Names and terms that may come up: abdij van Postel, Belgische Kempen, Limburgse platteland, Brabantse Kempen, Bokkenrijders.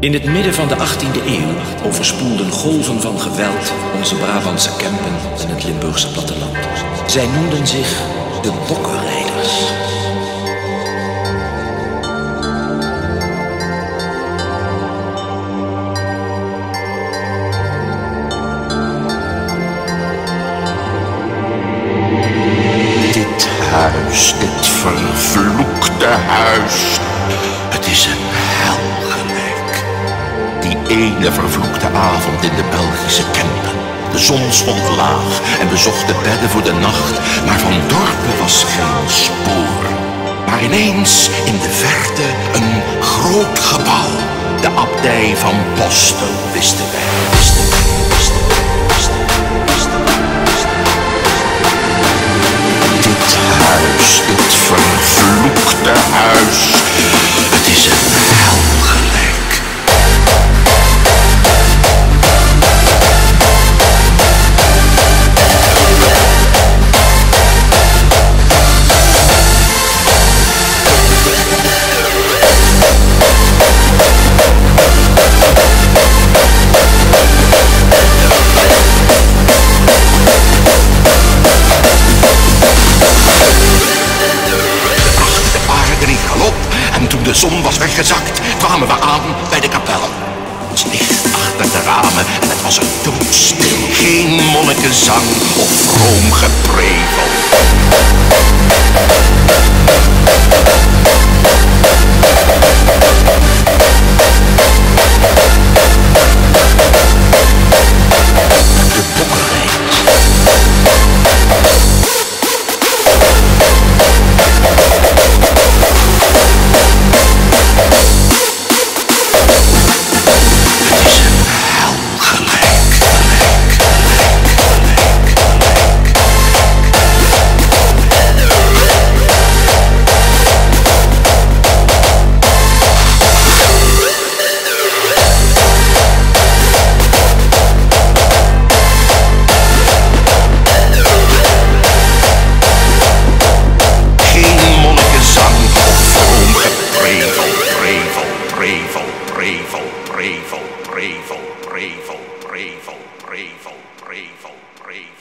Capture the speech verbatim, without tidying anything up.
In het midden van de achttiende eeuw overspoelden golven van geweld onze Brabantse Kempen en het Limburgse platteland. Zij noemden zich de Bokkenrijders. Dit huis, dit vervloekte huis, het is een hel gelijk. Die ene vervloekte avond in de Belgische Kempen. De zon stond laag en we zochten bedden voor de nacht, maar van dorpen was geen spoor. Maar ineens in de verte een groot gebouw. De abdij van Postel, wisten wij, wisten wij, wisten wij, wisten wij, wisten wij, wisten wij. Dit huis, dit vervloekte huis, het is een hel gelijk. De zon was weggezakt, kwamen we aan bij de kapel. Ons licht achter de ramen en het was een doodstil. Geen monnikenzang of vroom geprevel. De Bokkenrijders. Prevel, prevel, prevel, prevel, prevel, prevel.